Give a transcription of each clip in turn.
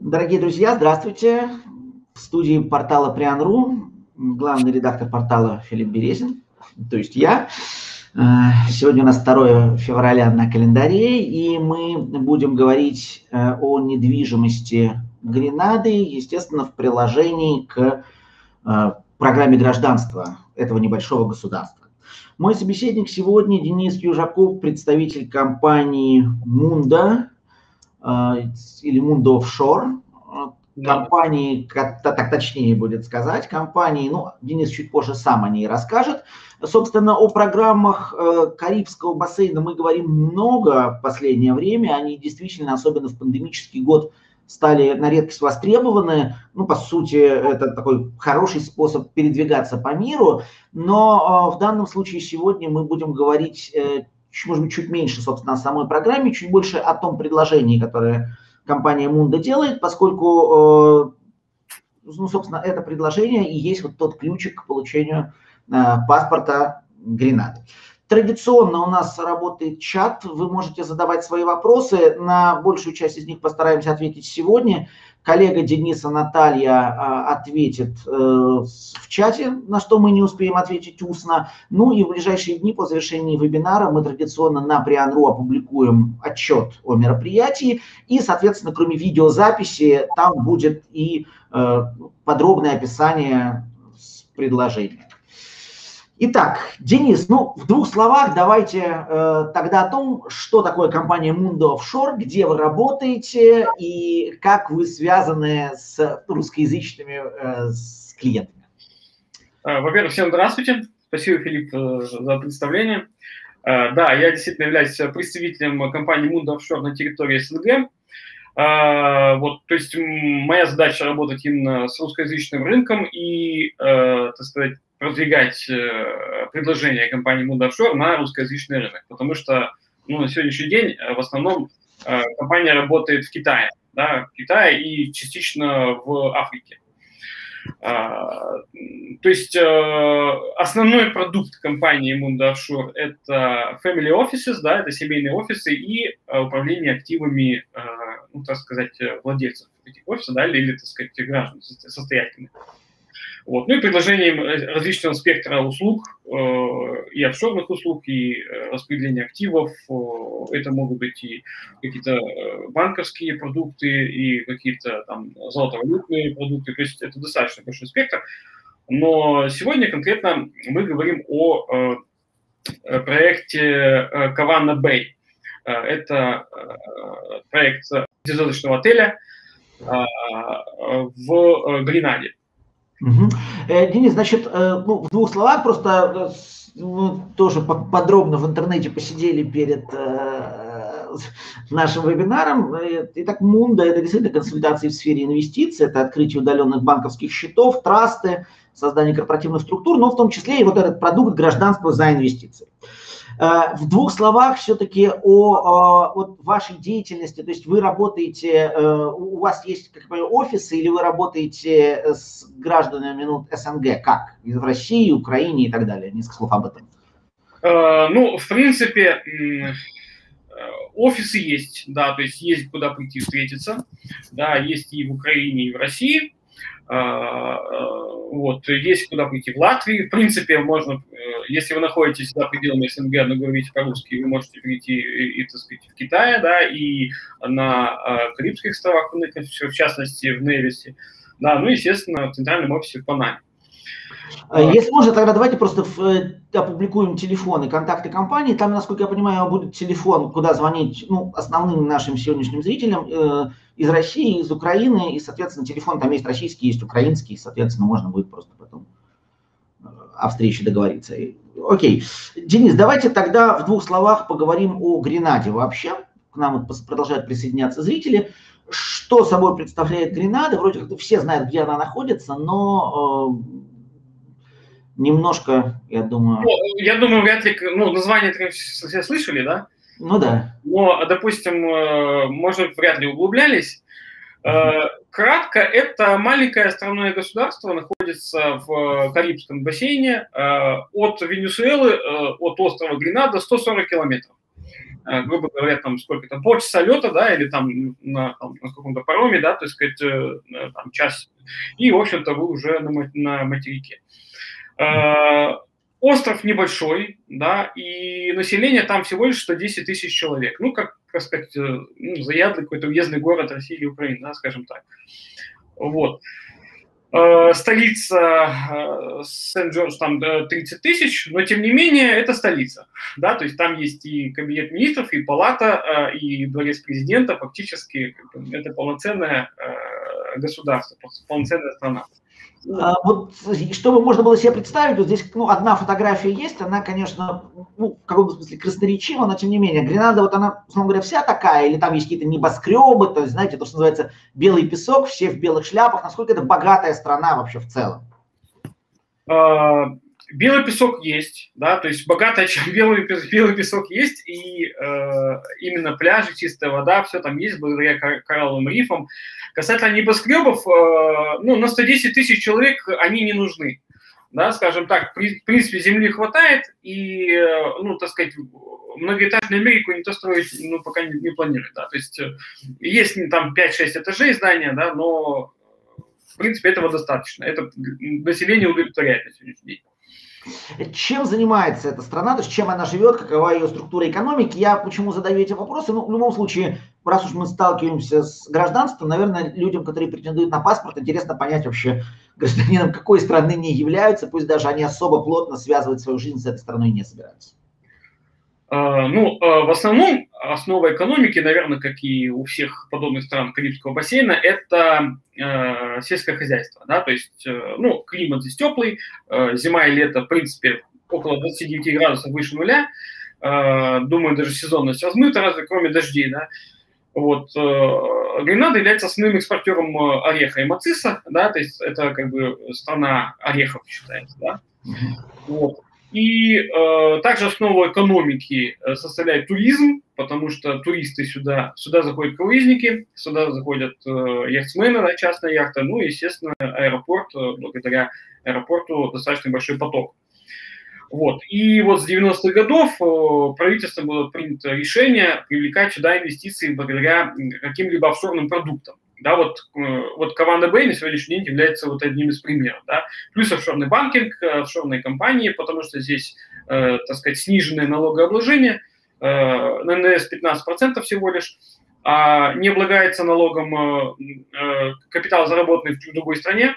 Дорогие друзья, здравствуйте. В студии портала Приан.ру главный редактор портала Филипп Березин, то есть я. Сегодня у нас 2 февраля на календаре, и мы будем говорить о недвижимости Гренады, естественно, в приложении к программе гражданства этого небольшого государства. Мой собеседник сегодня Денис Южаков, представитель компании Mundo Offshore, компании, так точнее будет сказать, компании, ну, Денис чуть позже сам о ней расскажет. Собственно, о программах Карибского бассейна мы говорим много в последнее время, они действительно, особенно в пандемический год, стали на редкость востребованы. Ну, по сути, это такой хороший способ передвигаться по миру, но в данном случае сегодня мы будем говорить, может быть, чуть меньше, собственно, о самой программе, чуть больше о том предложении, которое компания Mundo делает, поскольку, ну, собственно, это предложение и есть вот тот ключик к получению паспорта Гренады. Традиционно у нас работает чат, вы можете задавать свои вопросы, на большую часть из них постараемся ответить сегодня. Коллега Дениса Наталья ответит в чате, на что мы не успеем ответить устно. Ну и в ближайшие дни по завершении вебинара мы традиционно на Приан.ру опубликуем отчет о мероприятии. И, соответственно, кроме видеозаписи, там будет и подробное описание предложения. Итак, Денис, ну, в 2 словах давайте тогда о том, что такое компания Mundo Offshore, где вы работаете и как вы связаны с русскоязычными с клиентами. Во-первых, всем здравствуйте. Спасибо, Филипп, за представление. Да, я действительно являюсь представителем компании Mundo Offshore на территории СНГ. Вот, то есть моя задача работать именно с русскоязычным рынком и, так сказать, продвигать предложение компании Mundo Offshore на русскоязычный рынок, потому что, ну, на сегодняшний день в основном компания работает в Китае, да, в Китае и частично в Африке. То есть основной продукт компании Mundo Offshore – это family offices, да, это семейные офисы и управление активами, ну, так сказать, владельцев этих офисов, да, или, так сказать, граждан состоятельных. Вот. Ну и предложением различного спектра услуг, и офшорных услуг, и распределение активов. Это могут быть и какие-то банковские продукты, и какие-то там золотовалютные продукты. То есть это достаточно большой спектр. Но сегодня конкретно мы говорим о проекте Kawana Bay. Это проект звездочного отеля в Гренаде. Угу. Денис, значит, ну, в 2 словах, просто мы тоже подробно в интернете посидели перед нашим вебинаром. Итак, Mundo – это действительно консультации в сфере инвестиций, это открытие удаленных банковских счетов, трасты, создание корпоративных структур, но в том числе и вот этот продукт гражданства за инвестиции. В 2 словах все-таки о вашей деятельности, то есть вы работаете, у вас есть, как я понимаю, офисы, или вы работаете с гражданами СНГ, как? В России, Украине и так далее, несколько слов об этом. Ну, в принципе, офисы есть, да, то есть есть куда прийти встретиться, да, есть и в Украине, и в России. Вот, есть куда прийти в Латвии, в принципе, можно, если вы находитесь за пределами СНГ, но говорите по-русски, вы можете прийти и, так сказать, в Китае, да, и на Карибских островах, в частности, в Невисе, да, ну, естественно, в центральном офисе в Панаме. Если можно, тогда давайте просто опубликуем телефоны, контакты компании. Там, насколько я понимаю, будет телефон, куда звонить, ну, основным нашим сегодняшним зрителям из России, из Украины. И, соответственно, телефон там есть российский, есть украинский. И, соответственно, можно будет просто потом о встрече договориться. Окей. Денис, давайте тогда в 2 словах поговорим о Гренаде вообще. К нам вот продолжают присоединяться зрители. Что собой представляет Гренада? Вроде как все знают, где она находится, но... Немножко, я думаю... Ну, я думаю, вряд ли... Ну, название все слышали, да? Ну, да. Но, допустим, может, вряд ли углублялись. Кратко, это маленькое островное государство, находится в Карибском бассейне. От Венесуэлы, от острова Гренада 140 километров. грубо говоря, там сколько-то, полчаса лета, да, или там, на каком-то пароме, да, так сказать, там, час, и, в общем-то, вы уже на материке. Остров небольшой, да, и население там всего лишь 110 тысяч человек. Ну, как сказать, заядлый какой-то уездный город России или Украины, да, скажем так. Вот. Столица Сент-Джордж, там 30 тысяч, но, тем не менее, это столица. Да, то есть там есть и кабинет министров, и палата, и дворец президента. Фактически это полноценное государство, полноценная страна. Вот, чтобы можно было себе представить, вот здесь одна фотография есть, она, конечно, в каком-то смысле красноречива, но тем не менее. Гренада, вот она, условно говоря, вся такая, или там есть какие-то небоскребы, то есть, знаете, то, что называется белый песок, все в белых шляпах. Насколько это богатая страна вообще в целом? Белый песок есть, да, то есть богатая, чем белый песок есть, и именно пляжи, чистая вода, все там есть, благодаря коралловым рифам. Касательно небоскребов, на 110 тысяч человек они не нужны, да, скажем так, в принципе, земли хватает, и, так сказать, многоэтажную Америку никто строить, пока не планирует, да, то есть есть там 5-6 этажей здания, да, но, в принципе, этого достаточно, это население удовлетворяет на сегодняшний день. Чем занимается эта страна, то есть чем она живет, какова ее структура экономики? Я почему задаю эти вопросы? В любом случае, раз уж мы сталкиваемся с гражданством, наверное, людям, которые претендуют на паспорт, интересно понять вообще, гражданином какой страны они являются, пусть даже они особо плотно связывать свою жизнь с этой страной не собираются. В основном основа экономики, наверное, как и у всех подобных стран Карибского бассейна, это сельское хозяйство. Да? То есть, климат здесь теплый, зима и лето, в принципе, около 29 градусов выше нуля. Думаю, даже сезонность размыта, разве кроме дождей. Да? Вот. Гренада является основным экспортером ореха и мациса, да? То есть это как бы страна орехов считается. Да? Вот. И также основу экономики составляет туризм, потому что туристы сюда заходят круизники, сюда заходят яхтсмены на частные яхты, естественно, аэропорт, благодаря аэропорту достаточно большой поток. Вот. И вот с 90-х годов правительством было принято решение привлекать сюда инвестиции благодаря каким-либо офшорным продуктам. Да, вот Кавана Бэй на сегодняшний день является одним из примеров. Да. Плюс офшорный банкинг, офшорные компании, потому что здесь, так сказать, сниженное налогообложение, НДС 15% всего лишь, а не облагается налогом капитал, заработанный в другой стране,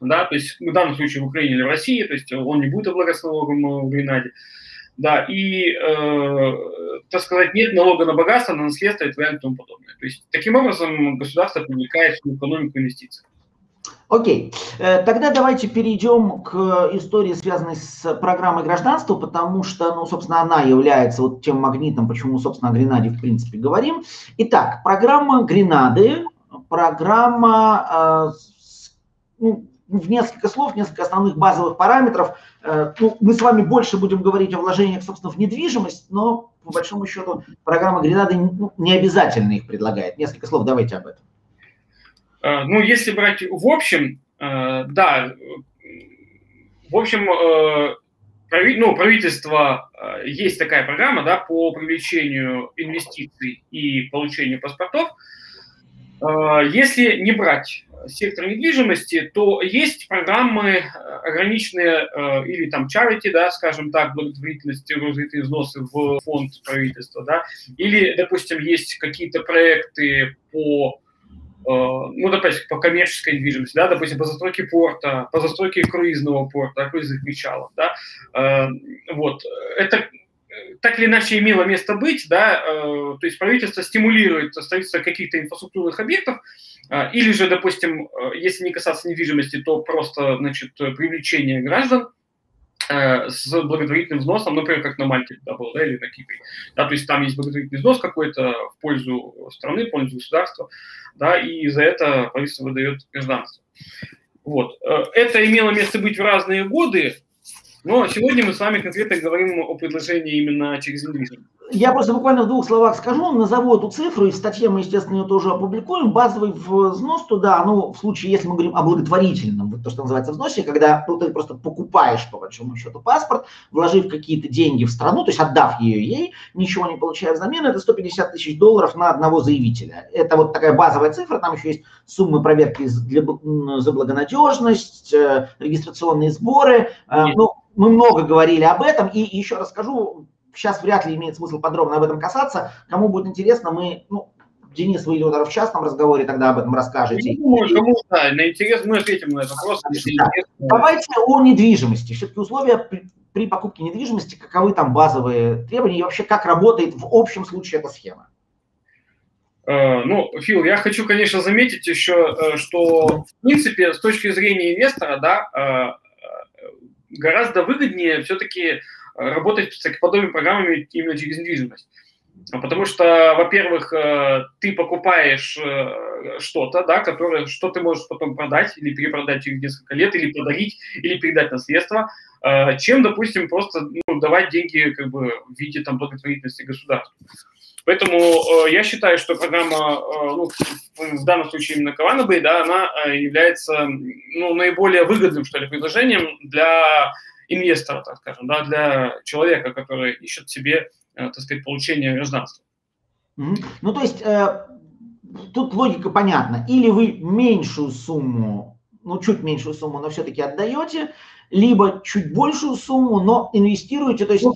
да, то есть в данном случае в Украине или в России, то есть он не будет облагаться налогом в Гренаде. Да, и, так сказать, нет налога на богатство, на наследство и тому подобное. То есть, таким образом, государство привлекает в экономику инвестиций. Окей. Тогда давайте перейдем к истории, связанной с программой гражданства, потому что, собственно, она является тем магнитом, почему, собственно, о Гренаде, в принципе, говорим. Итак, программа Гренады, программа... В несколько слов, несколько основных базовых параметров. Мы с вами больше будем говорить о вложениях, собственно, в недвижимость, но, по большому счету, программа Гренады не обязательно их предлагает. Несколько слов давайте об этом. Если брать в общем, да, в общем, правительство, есть такая программа, да, по привлечению инвестиций и получению паспортов. Если не брать сектор недвижимости, то есть программы ограниченные или там charity, да, скажем так, благотворительность, различные взносы в фонд правительства, да, или, допустим, есть какие-то проекты по, допустим, по коммерческой недвижимости, да, допустим, по застройке порта, по застройке круизного порта, круизных причалов, да, вот, это... Так или иначе имело место быть, да, то есть правительство стимулирует строительство каких-то инфраструктурных объектов, или же, допустим, если не касаться недвижимости, то просто, значит, привлечение граждан с благотворительным взносом, например, как на Мальте было, да, или на Кипре, да, то есть там есть благотворительный взнос какой-то в пользу страны, в пользу государства, да, и за это правительство выдает гражданство. Вот. Это имело место быть в разные годы. Но сегодня мы с вами конкретно говорим о предложении именно через недвижимость. Я просто буквально в двух словах скажу, назову эту цифру, и в статье мы, естественно, ее тоже опубликуем. Базовый взнос туда, ну, в случае, если мы говорим о благотворительном, то, что называется взносе, когда ты просто покупаешь, по большому счету, паспорт, вложив какие-то деньги в страну, то есть отдав ее ей, ничего не получая взамен, это $150 тысяч на одного заявителя. Это вот такая базовая цифра, там еще есть суммы проверки за благонадежность, регистрационные сборы. Ну, мы много говорили об этом, и еще расскажу. Сейчас вряд ли имеет смысл подробно об этом касаться. Кому будет интересно, мы, ну, Денис, вы уже в частном разговоре тогда об этом расскажете. Кому, да, на интерес мы ответим на этот вопрос. Да. Давайте о недвижимости. Все-таки условия при покупке недвижимости, каковы там базовые требования и вообще как работает в общем случае эта схема? Ну, Фил, я хочу, конечно, заметить еще, что, в принципе, с точки зрения инвестора, да, гораздо выгоднее все-таки работать с подобными программами именно через недвижимость. Потому что, во-первых, ты покупаешь что-то, да, которое, что ты можешь потом продать или перепродать через несколько лет, или подарить, или передать наследство, чем, допустим, просто, ну, давать деньги как бы в виде там благотворительности государству. Поэтому я считаю, что программа, ну, в данном случае именно Kawana Bay, да, она является, ну, наиболее выгодным, что ли, предложением для инвестора, так скажем, да, для человека, который ищет себе, так сказать, получение гражданства. Ну, то есть тут логика понятна. Или вы меньшую сумму, ну, чуть меньшую сумму, но все-таки отдаете, либо чуть большую сумму, но инвестируете, то есть, ну,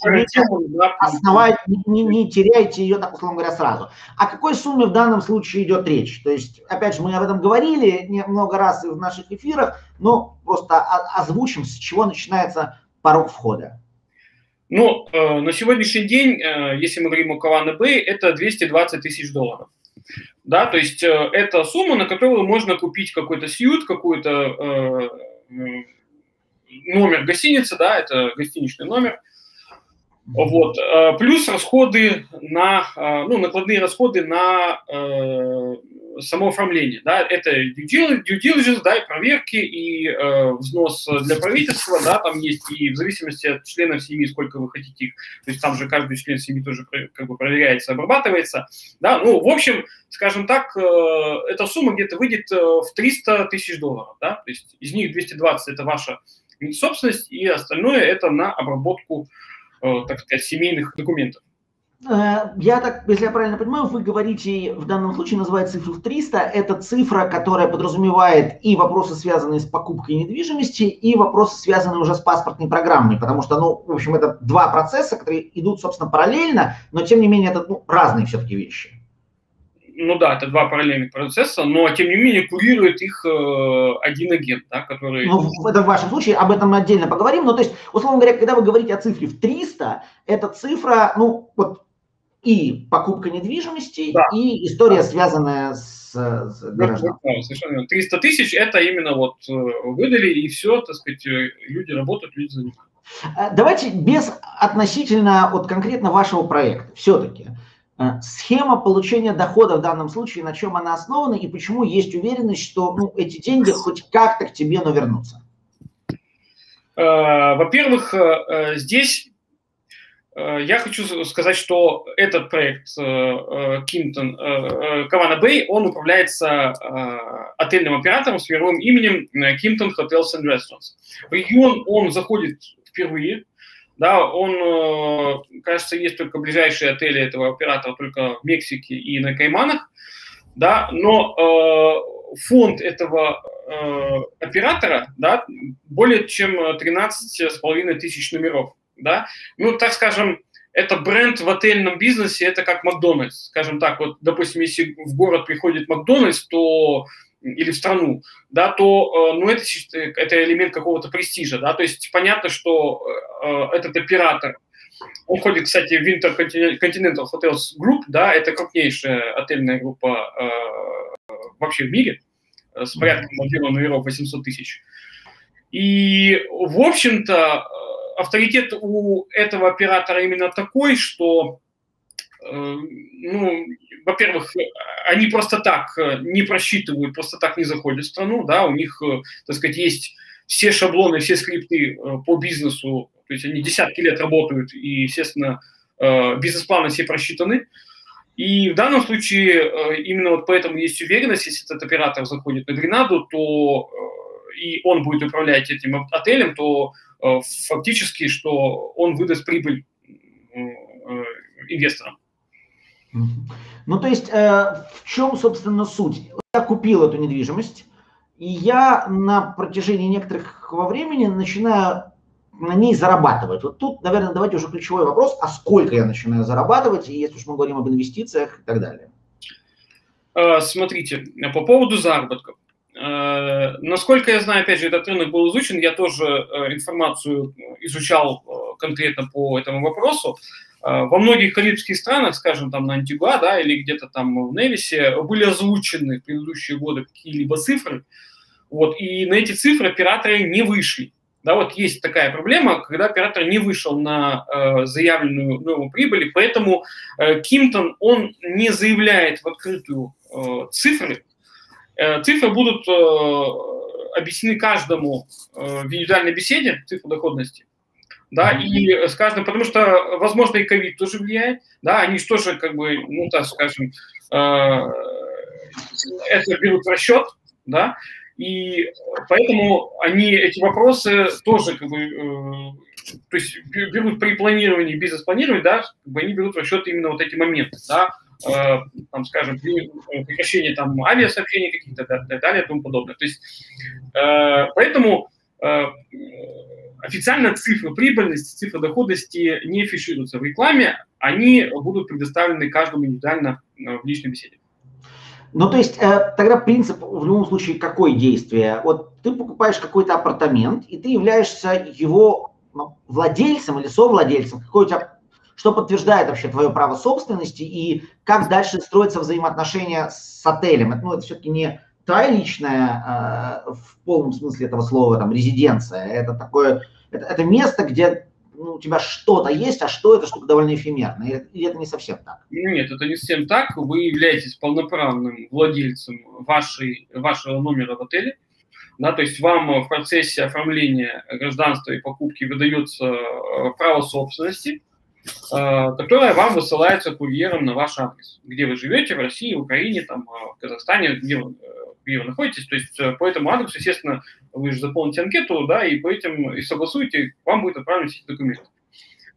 не теряете ее, так условно говоря, сразу. О какой сумме в данном случае идет речь? То есть, опять же, мы об этом говорили много раз в наших эфирах, но просто озвучим, с чего начинается порог входа. Ну, на сегодняшний день, если мы говорим о Kawana Bay, это $220 тысяч. Да, то есть это сумма, на которую можно купить какой-то сьют, какую-то... номер гостиницы, да, это гостиничный номер, вот, плюс расходы на, ну, накладные расходы на само оформление, да, это due diligence, да, и проверки, и взнос для правительства, да, там есть и в зависимости от членов семьи, сколько вы хотите их, то есть там же каждый член семьи тоже как бы проверяется, обрабатывается, да, ну, в общем, скажем так, эта сумма где-то выйдет в $300 тысяч, да, то есть из них 220 – это ваша собственность, и остальное это на обработку, так сказать, семейных документов. Я так, если я правильно понимаю, вы говорите, в данном случае называют цифру 300, это цифра, которая подразумевает и вопросы, связанные с покупкой недвижимости, и вопросы, связанные уже с паспортной программой, потому что, ну, в общем, это два процесса, которые идут, собственно, параллельно, но, тем не менее, это, ну, разные все-таки вещи. Ну да, это два параллельных процесса, но, тем не менее, курирует их один агент, да, который… Ну, это в вашем случае, об этом мы отдельно поговорим, но, то есть, условно говоря, когда вы говорите о цифре в 300, это цифра, ну, вот и покупка недвижимости, да, и история, да, связанная с гражданством. Да, совершенно. 300 тысяч – это именно вот выдали, и все, так сказать, люди работают, люди занимаются. Давайте без относительно вот конкретно вашего проекта все-таки. Схема получения дохода в данном случае, на чем она основана и почему есть уверенность, что, ну, эти деньги хоть как-то к тебе, но вернутся? Во-первых, здесь я хочу сказать, что этот проект Kimpton Kawana Bay, он управляется отельным оператором с мировым именем Kimpton Hotels and Restaurants. В регион он заходит впервые. Да, он, кажется, есть только ближайшие отели этого оператора, только в Мексике и на Кайманах, да, но фонд этого оператора, да, более чем 13,5 тысяч номеров, да, ну, так скажем, это бренд в отельном бизнесе, это как Макдональдс, скажем так, вот, допустим, если в город приходит Макдональдс, то... или в страну, да, то, ну, это элемент какого-то престижа, да, то есть понятно, что этот оператор, он ходит, кстати, в InterContinental Hotels Group, да, это крупнейшая отельная группа вообще в мире, с порядком миллиона номеров 800 тысяч, и, в общем-то, авторитет у этого оператора именно такой, что, ну, во-первых, они просто так не просчитывают, просто так не заходят в страну, да, у них, так сказать, есть все шаблоны, все скрипты по бизнесу, то есть они десятки лет работают, и, естественно, бизнес-планы все просчитаны. И в данном случае именно вот поэтому есть уверенность, если этот оператор заходит на Гренаду, то и он будет управлять этим отелем, то фактически, что он выдаст прибыль инвесторам. Ну, то есть, в чем, собственно, суть? Я купил эту недвижимость, и я на протяжении некоторого времени начинаю на ней зарабатывать. Вот тут, наверное, давайте уже ключевой вопрос, а сколько я начинаю зарабатывать, если уж мы говорим об инвестициях и так далее. Смотрите, по поводу заработков. Насколько я знаю, опять же, этот рынок был изучен, я тоже информацию изучал конкретно по этому вопросу. Во многих карибских странах, скажем, там на Антигуа, да, или где-то там в Невисе, были озвучены в предыдущие годы какие-либо цифры, вот, и на эти цифры операторы не вышли. Да, вот есть такая проблема, когда оператор не вышел на заявленную норму прибыли, поэтому Kimpton, он не заявляет в открытую цифры. Цифры будут объяснены каждому в индивидуальной беседе, цифры доходности. Да, и с каждым, потому что, возможно, и ковид тоже влияет, да, они же тоже, как бы, ну, так скажем, это берут в расчет, да, и поэтому они эти вопросы тоже, как бы, то есть берут при планировании, бизнес-планировании, да, как бы они берут в расчет именно вот эти моменты, да, там, скажем, прекращение там авиасообщений каких-то, да, так далее, и тому подобное. То есть, поэтому... Официально цифры прибыльности, цифры доходности не афишируются в рекламе, они будут предоставлены каждому индивидуально в личной беседе. Ну, то есть, тогда принцип в любом случае какое действие? Вот ты покупаешь какой-то апартамент, и ты являешься его владельцем или совладельцем, какой у тебя, что подтверждает вообще твое право собственности, и как дальше строятся взаимоотношения с отелем. Это, ну, это все-таки не... твоя личная, в полном смысле этого слова, там, резиденция, это такое, это место, где, ну, у тебя что-то есть, а что это штука довольно эфемерная, и это не совсем так. Нет, это не совсем так, вы являетесь полноправным владельцем вашего номера в отеле, да, то есть вам в процессе оформления гражданства и покупки выдается право собственности, которая вам высылается курьером на ваш адрес, где вы живете, в России, в Украине, там, в Казахстане, где вы находитесь, то есть по этому адресу, естественно, вы же заполните анкету, да, и по этим, и согласуете, вам будет отправлены все эти документы.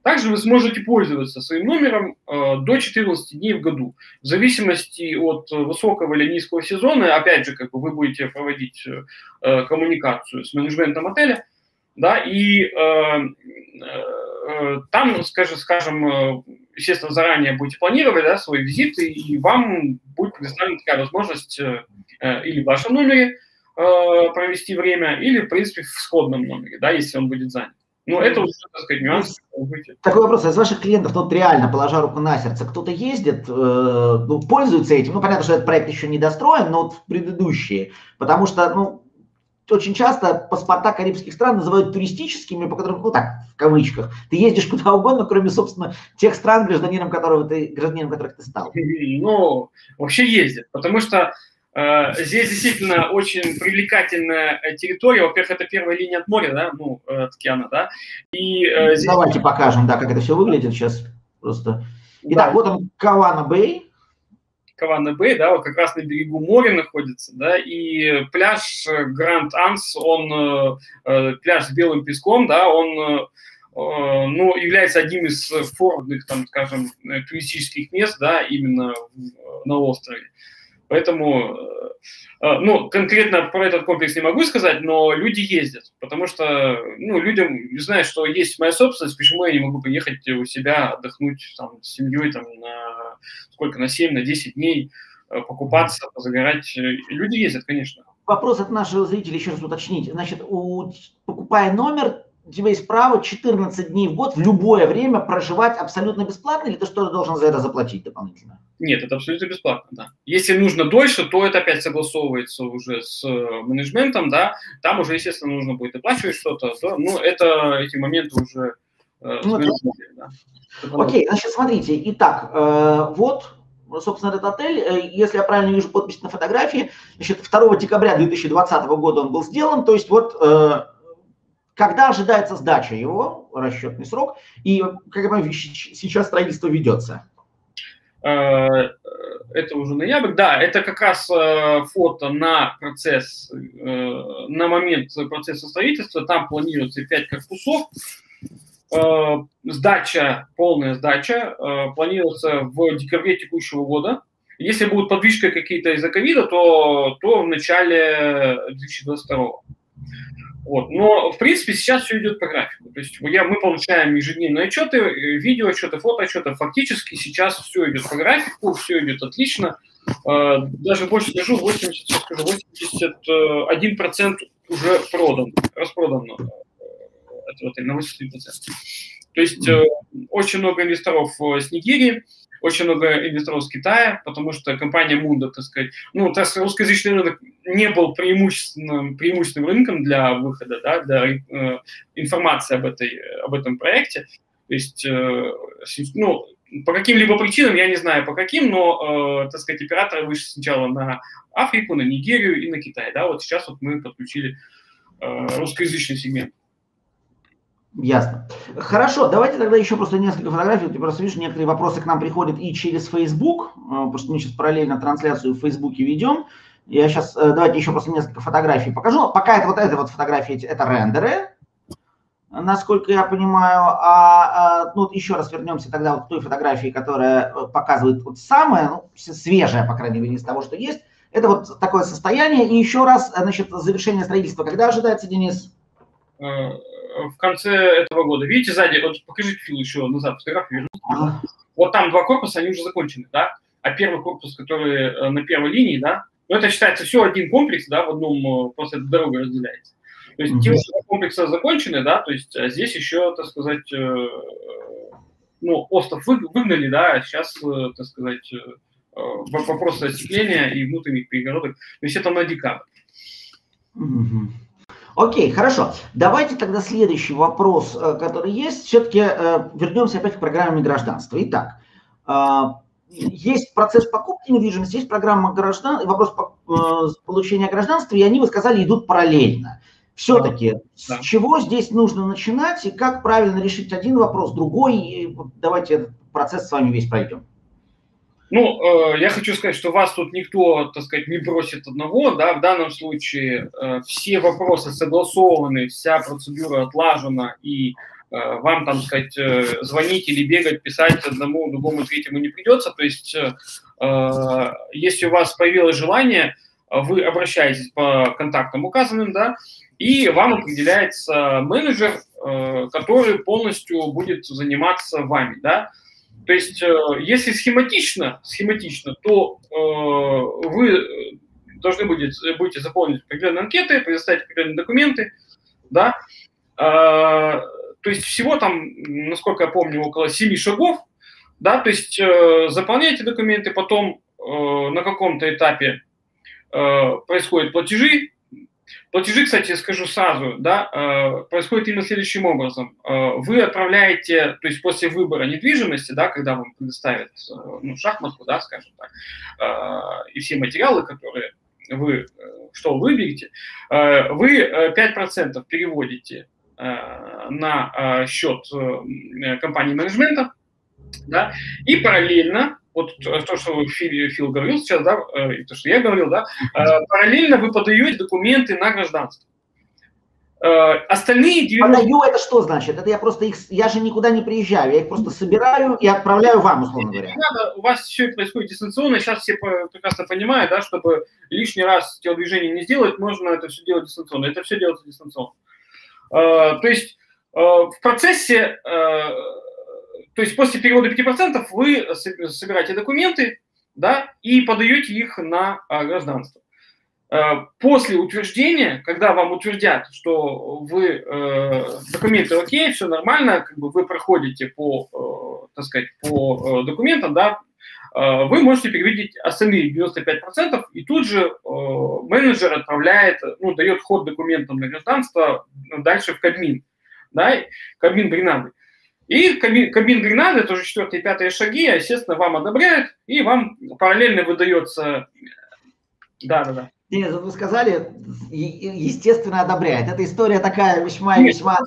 Также вы сможете пользоваться своим номером до 14 дней в году. В зависимости от высокого или низкого сезона, опять же, как бы вы будете проводить коммуникацию с менеджментом отеля, да, и там, скажем, естественно, заранее будете планировать, да, свои визиты, и вам будет предоставлена такая возможность или в вашем номере провести время, или, в принципе, в сходном номере, да, если он будет занят. Но это уже, так сказать, нюанс. Такой вопрос. Из ваших клиентов, тут реально, положа руку на сердце, кто-то ездит, ну, пользуется этим? Ну, понятно, что этот проект еще не достроен, но вот в предыдущие, потому что, ну, очень часто паспорта карибских стран называют туристическими, по которым, ну так, в кавычках, ты ездишь куда угодно, кроме, собственно, тех стран, гражданином которых ты стал. Ну, вообще ездят, потому что здесь действительно очень привлекательная территория. Во-первых, это первая линия от моря, да, ну, от океана, да. И, здесь... Давайте покажем, да, как это все выглядит сейчас просто. Итак, да. Вот он, Кавана Бэй, да, вот как раз на берегу моря находится, да, и пляж Гранд Анс, он пляж с белым песком, да, он, ну, является одним из форвардных, там, скажем, туристических мест, да, именно на острове. Поэтому, ну, конкретно про этот комплекс не могу сказать, но люди ездят, потому что, ну, людям, знают, что есть моя собственность, почему я не могу поехать у себя отдохнуть там, с семьей там, на, сколько, на 7, на 10 дней, покупаться, позагорать. Люди ездят, конечно. Вопрос от нашего зрителя, еще раз уточнить. Значит, покупая номер, у тебя есть право 14 дней в год в любое время проживать абсолютно бесплатно, или ты что-то должен за это заплатить дополнительно? Нет, это абсолютно бесплатно, да. Если нужно дольше, то это опять согласовывается уже с менеджментом, да. Там уже, естественно, нужно будет оплачивать что-то, да? Ну, это эти моменты уже... ну, да. Окей, значит, смотрите. Итак, вот, собственно, этот отель, если я правильно вижу подпись на фотографии, значит, 2 декабря 2020 года он был сделан, то есть вот... Когда ожидается сдача его, расчетный срок, и как сейчас строительство ведется? Это уже ноябрь, да, это как раз фото на процесс, на момент процесса строительства, там планируется 5 корпусов, сдача, полная сдача, планируется в декабре текущего года. Если будут подвижки какие-то из-за ковида, то в начале 2022-го. Вот. Но, в принципе, сейчас все идет по графику. То есть мы получаем ежедневные отчеты, видеоотчеты, фотоотчеты. Фактически сейчас все идет по графику, все идет отлично. Даже больше скажу, 81% уже продан, распродано. Этого отеля на 80%. То есть очень много инвесторов с Нигерии, очень много инвесторов с Китая, потому что компания Mundo, так сказать, русскоязычный рынок не был преимущественным рынком для выхода, да, для информации об этом проекте. То есть, по каким-либо причинам, я не знаю по каким, но, так сказать, операторы вышли сначала на Африку, на Нигерию и на Китай. Да, вот сейчас вот мы подключили русскоязычный сегмент. Ясно. Хорошо, давайте тогда еще просто несколько фотографий. Ты просто видишь, некоторые вопросы к нам приходят и через Facebook, потому что мы сейчас параллельно трансляцию в Фейсбуке ведем. Я сейчас, давайте еще просто несколько фотографий покажу. Пока это вот фотографии, это рендеры, насколько я понимаю. Еще раз вернемся тогда вот к той фотографии, которая показывает вот самая, свежая, по крайней мере, из того, что есть. Это вот такое состояние. И еще раз, значит, завершение строительства. Когда ожидается, Денис? В конце этого года. Видите, сзади, вот покажите, Фил, еще назад фотографию. Вот там два корпуса, они уже закончены, да? А первый корпус, который на первой линии, да? Ну, это считается все один комплекс, да, в одном, просто эта дорога разделяется. То есть те комплексы закончены, да, то есть здесь еще, так сказать, остов выгнали, да, а сейчас, так сказать, вопросы остекления и внутренних перегородок. То есть это на декабрь. Окей, хорошо. Давайте тогда следующий вопрос, который есть. Все-таки вернемся опять к программе гражданства. Итак, есть процесс покупки недвижимости, есть программа гражданства, вопрос получения гражданства, и они, вы сказали, идут параллельно. Все-таки, да. С чего здесь нужно начинать и как правильно решить один вопрос, другой? И вот давайте этот процесс с вами весь пройдем. Я хочу сказать, что вас тут никто, так сказать, не бросит одного, да, в данном случае все вопросы согласованы, вся процедура отлажена, и вам, так сказать, звонить или бегать, писать одному, другому, третьему не придется, то есть если у вас появилось желание, вы обращаетесь по контактам указанным, да, и вам определяется менеджер, который полностью будет заниматься вами, да. То есть, если схематично, то вы должны будете заполнить определенные анкеты, предоставить определенные документы, да. То есть всего там, насколько я помню, около 7 шагов, да. То есть заполняете документы, потом на каком-то этапе происходят платежи. Платежи, кстати, я скажу сразу, да, происходит именно следующим образом. Вы отправляете, то есть после выбора недвижимости, да, когда вам предоставят шахматку, да, скажем так, и все материалы, которые вы выберете, вы 5% переводите на счет компании менеджмента, да, и параллельно, вот то, что Фил говорил сейчас, да, и то, что я говорил, да, параллельно вы подаете документы на гражданство. Остальные... 90... Подаю, это что значит? Это я просто их... Я же никуда не приезжаю, я их просто собираю и отправляю вам, условно говоря. У вас все происходит дистанционно, сейчас все прекрасно понимают, да, чтобы лишний раз телодвижение не сделать, можно это все делать дистанционно. Это все делается дистанционно. То есть в процессе... То есть после перевода 5% вы собираете документы, да, и подаете их на гражданство. После утверждения, когда вам утвердят, что вы документы окей, все нормально, как бы вы проходите по, так сказать, по документам, да, вы можете переводить остальные 95%, и тут же менеджер отправляет, дает ход документам на гражданство дальше в Кабмин, да, Кабмин Гренады. И кабин Гренады, это уже 4-5 шаги, естественно, вам одобряют, и вам параллельно выдается... Да. Денис, вы сказали, естественно, одобряет. Эта история такая весьма и весьма...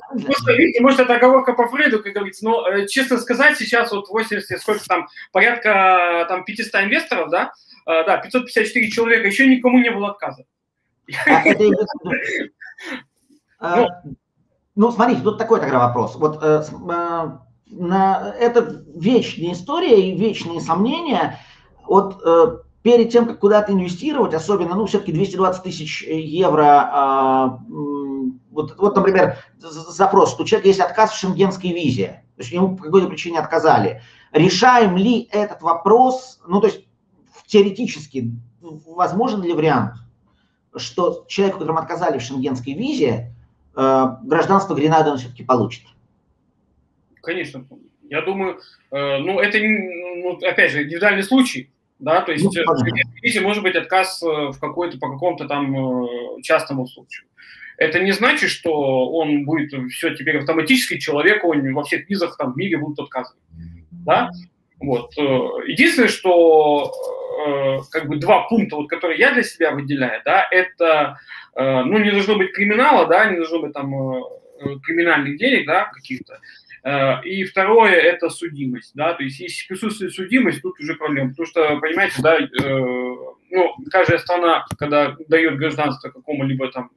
Может, это оговорка по Фрейду, как говорится, но, честно сказать, сейчас вот 80, сколько там, порядка там, 500 инвесторов, да? Да, 554 человека, еще никому не было отказа. Ну, смотрите, тут такой тогда вопрос. Вот это вечная история и вечные сомнения от... Перед тем, как куда-то инвестировать, особенно, ну, все-таки 220 тысяч евро, вот, например, запрос, что у человека есть отказ в шенгенской визе, то есть ему по какой-то причине отказали. Решаем ли этот вопрос, ну, то есть теоретически, возможен ли вариант, что человеку, которому отказали в шенгенской визе, гражданство Гренады он все-таки получит? Конечно. Я думаю, ну, это, ну, опять же, индивидуальный случай. Да, то есть, ну, может быть, отказ в какой-то, по какому-то там частному случаю. Это не значит, что он будет все теперь автоматически, человеку во всех визах там, в мире будут отказывать. Да? Вот. Единственное, что как бы два пункта, вот, которые я для себя выделяю, да, это ну, не должно быть криминала, да, не должно быть там, криминальных денег, да, каких-то. И второе – это судимость, да, то есть если присутствует судимость, тут уже проблема, потому что, понимаете, да, ну, каждая страна, когда дает гражданство какому-либо там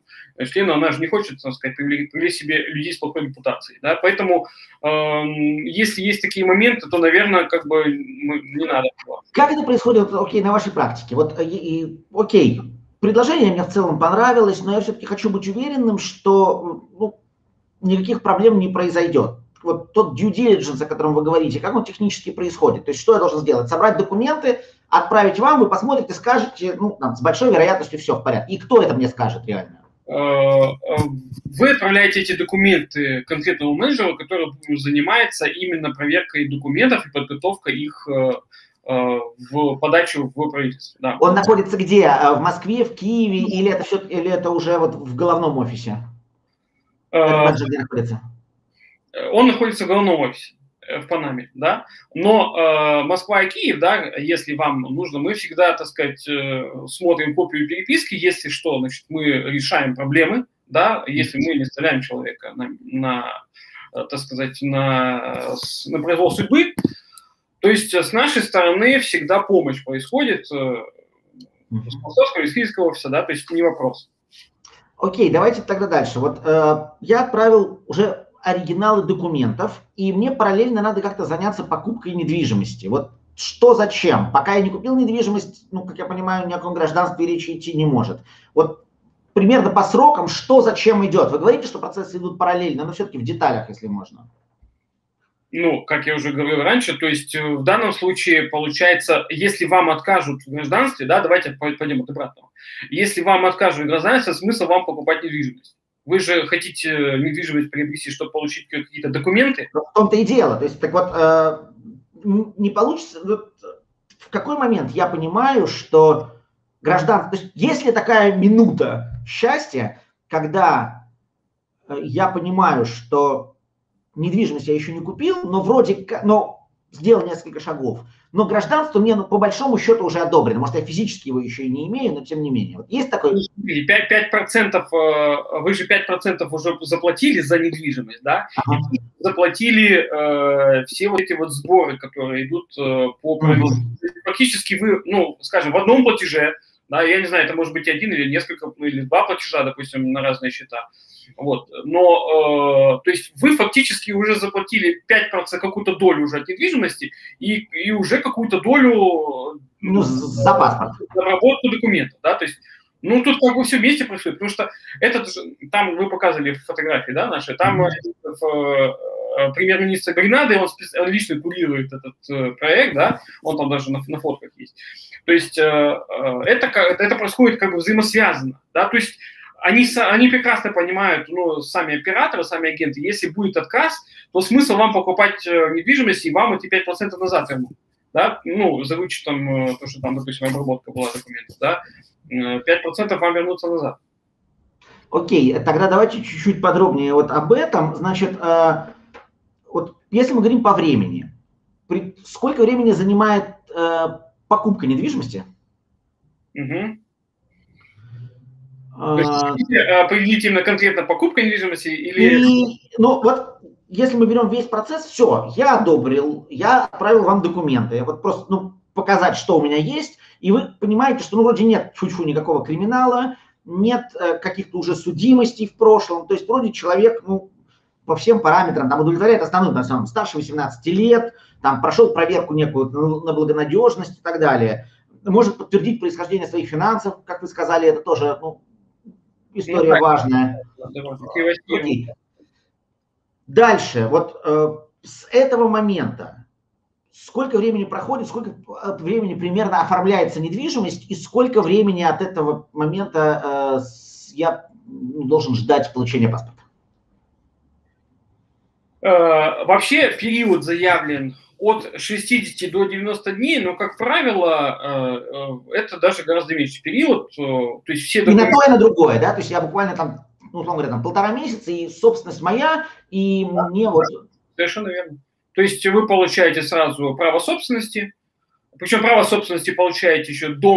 члену, она же не хочет, так сказать, привлечь себе людей с плохой репутацией, да, поэтому если есть такие моменты, то, наверное, как бы не надо. Как это происходит, окей, на вашей практике? Вот, окей, предложение мне в целом понравилось, но я все-таки хочу быть уверенным, что ну, никаких проблем не произойдет. Вот тот due diligence, о котором вы говорите, как он технически происходит? То есть что я должен сделать? Собрать документы, отправить вам, вы посмотрите, скажете, ну, там, с большой вероятностью все в порядке. И кто это мне скажет реально? Вы отправляете эти документы конкретному менеджеру, который занимается именно проверкой документов и подготовкой их в подачу в правительство. Да. Он находится где? В Москве, в Киеве или это, все, или это уже вот в головном офисе? Менеджер где находится? Он находится в головном офисе в Панаме, да, но Москва и Киев, да, если вам нужно, мы всегда, так сказать, смотрим копию переписки, если что, значит, мы решаем проблемы, да, если мы не оставляем человека так сказать, на произвол судьбы, то есть с нашей стороны всегда помощь происходит с московского и российского офиса, да, то есть не вопрос. Окей, давайте тогда дальше. Вот я отправил уже... оригиналы документов, и мне параллельно надо как-то заняться покупкой недвижимости. Вот что зачем? Пока я не купил недвижимость, ну, как я понимаю, ни о каком гражданстве речи идти не может. Вот примерно по срокам, что зачем идет? Вы говорите, что процессы идут параллельно, но все-таки в деталях, если можно. Ну, как я уже говорил раньше, то есть в данном случае получается, если вам откажут в гражданстве, да, давайте пойдем от обратного. Если вам откажут в гражданстве, смысл вам покупать недвижимость. Вы же хотите недвижимость приобрести, чтобы получить какие-то документы? Но в том-то и дело. То есть, так вот, не получится... Вот, в какой момент я понимаю, что гражданство... То есть, есть ли такая минута счастья, когда я понимаю, что недвижимость я еще не купил, но вроде... Но сделал несколько шагов, но гражданство мне ну, по большому счету уже одобрено. Может, я физически его еще и не имею, но тем не менее. Вот есть такой... 5%, вы же 5% уже заплатили за недвижимость, да? Ага. И заплатили все вот эти вот сборы, которые идут по правилам. Практически вы, ну, скажем, в одном платеже, да, я не знаю, это может быть один или несколько, или два платежа, допустим, на разные счета. Вот. Но, то есть вы фактически уже заплатили 5%, какую-то долю уже от недвижимости и уже какую-то долю ну, за разработку документов, да, то есть, ну, тут как бы все вместе происходит, потому что это, там вы показывали фотографии, да, наши, там премьер-министр Гренады, он лично курирует этот проект, да, он там даже на фотках есть, то есть это происходит как бы взаимосвязано, да, то есть Они прекрасно понимают, ну, сами операторы, сами агенты, если будет отказ, то смысл вам покупать недвижимость, и вам эти 5% назад вернут, да, ну, за вычет там, то, что там, допустим, обработка была документов, да, 5% вам вернутся назад. Окей, тогда давайте чуть-чуть подробнее вот об этом, значит, вот если мы говорим по времени, сколько времени занимает покупка недвижимости? Угу. То есть, применительно конкретно покупка недвижимости или... И, ну, вот, если мы берем весь процесс, все, я одобрил, я отправил вам документы, я вот просто, ну, показать, что у меня есть, и вы понимаете, что, ну, вроде нет, чуть-чуть никакого криминала, нет каких-то уже судимостей в прошлом, то есть вроде человек, ну, по всем параметрам, там, удовлетворяет основным, на самом деле, старше 18 лет, там, прошел проверку некую на благонадежность и так далее, может подтвердить происхождение своих финансов, как вы сказали, это тоже, ну, история важная. Окей. Дальше, вот с этого момента, сколько времени проходит, сколько времени примерно оформляется недвижимость и сколько времени от этого момента я должен ждать получения паспорта? Вообще период заявлен от 60 до 90 дней, но, как правило, это даже гораздо меньше период. То есть все документы... И на то, и на другое, да? То есть я буквально там, ну, условно говоря, там, 1,5 месяца, и собственность моя, и да, мне вот... Совершенно верно. То есть вы получаете сразу право собственности, причем право собственности получаете еще до,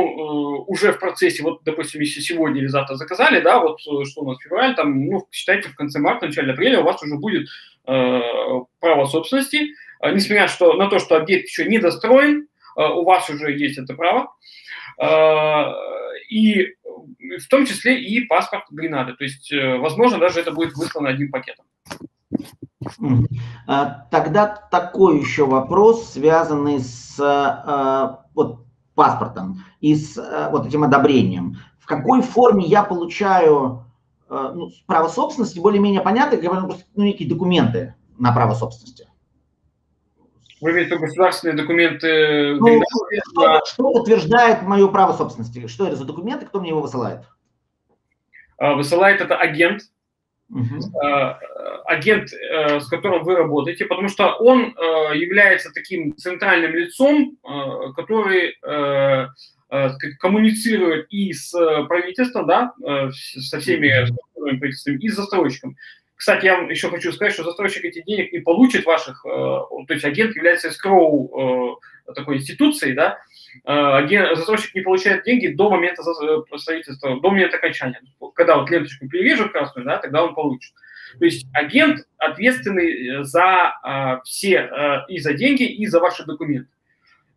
уже в процессе, вот, допустим, если сегодня или завтра заказали, да, вот что у нас февраль, там, ну, считайте, в конце марта, начале апреля у вас уже будет право собственности, несмотря на то, что объект еще не достроен, у вас уже есть это право, и в том числе и паспорт Гренады, то есть, возможно, даже это будет выслано одним пакетом. Тогда такой еще вопрос, связанный с вот, паспортом и с вот этим одобрением. В какой форме я получаю, ну, право собственности, более-менее понятно, просто, ну, некие документы на право собственности? Вы имеете государственные документы? Ну, что утверждает мое право собственности? Что это за документы, кто мне его высылает? Высылает это агент. Агент, с которым вы работаете, потому что он является таким центральным лицом, который коммуницирует и с правительством, да, со всеми правительствами, и с застройщиком. Кстати, я еще хочу сказать, что застройщик этих денег не получит ваших, то есть агент является эскроу такой институцией, да, застройщик не получает деньги до момента строительства, до момента окончания. Когда вот ленточку перережут красную, да, тогда он получит. То есть агент ответственный за все, и за деньги, и за ваши документы.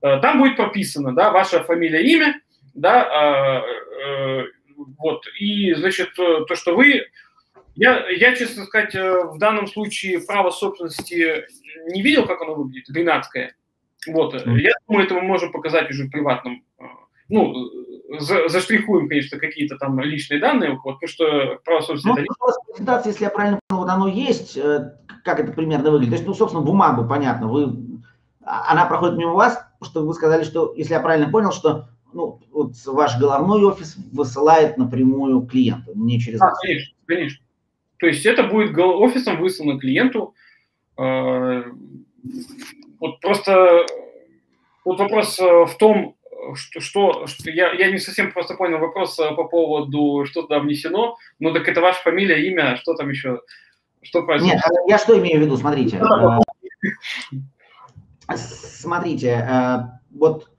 Там будет прописано, да, ваша фамилия, имя, да, вот, и, значит, то, что вы... Я, честно сказать, в данном случае право собственности не видел, как оно выглядит, гренадское. Вот, я думаю, это мы можем показать уже в приватном. Ну, заштрихуем, конечно, какие-то там личные данные, вот, потому что право собственности... Ну, презентация, если я правильно понял, вот оно есть, как это примерно выглядит. То есть, ну, собственно, бумагу, понятно, она проходит мимо вас, потому что вы сказали, что, если я правильно понял, что, ну, вот ваш головной офис высылает напрямую клиенту, не через вас. Конечно, конечно. То есть это будет офисом выслано клиенту. Вот просто вот вопрос в том, что я не совсем просто понял вопрос по поводу, что туда внесено, но так это ваша фамилия, имя, что там еще, что произошло? Нет, я что имею в виду, смотрите. Смотрите, вот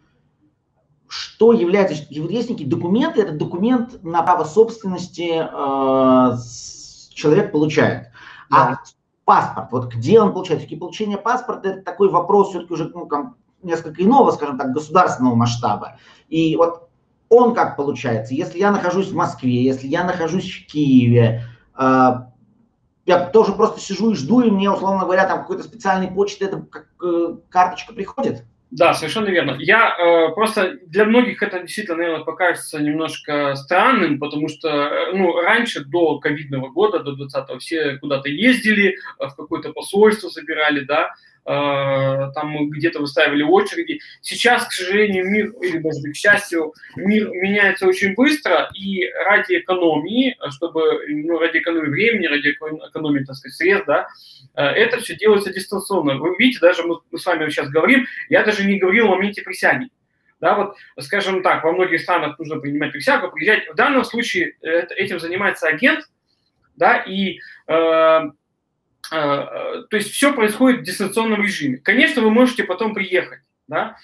что является, есть некие документы, это документ на право собственности человек получает. Да. А паспорт, вот где он получает? Все-таки получение паспорта – это такой вопрос все-таки уже, ну, там, несколько иного, скажем так, государственного масштаба. И вот он как получается? Если я нахожусь в Москве, если я нахожусь в Киеве, я тоже просто сижу и жду, и мне, условно говоря, там какой-то специальной почты, это как карточка приходит? Да, совершенно верно. Я просто для многих это действительно, наверное, покажется немножко странным, потому что, ну, раньше, до ковидного года, до 20-го, все куда-то ездили, в какое-то посольство собирали, да, там где-то выставили очереди. Сейчас, к сожалению, мир, или, может быть, к счастью, мир меняется очень быстро, и ради экономии, чтобы, ну, ради экономии времени, ради экономии, так сказать, средств, да, это все делается дистанционно. Вы видите, даже мы с вами сейчас говорим, я даже не говорил о моменте присяги. Да, вот, скажем так, во многих странах нужно принимать присягу, приезжать. В данном случае этим занимается агент, да, и... то есть все происходит в дистанционном режиме. Конечно, вы можете потом приехать, да?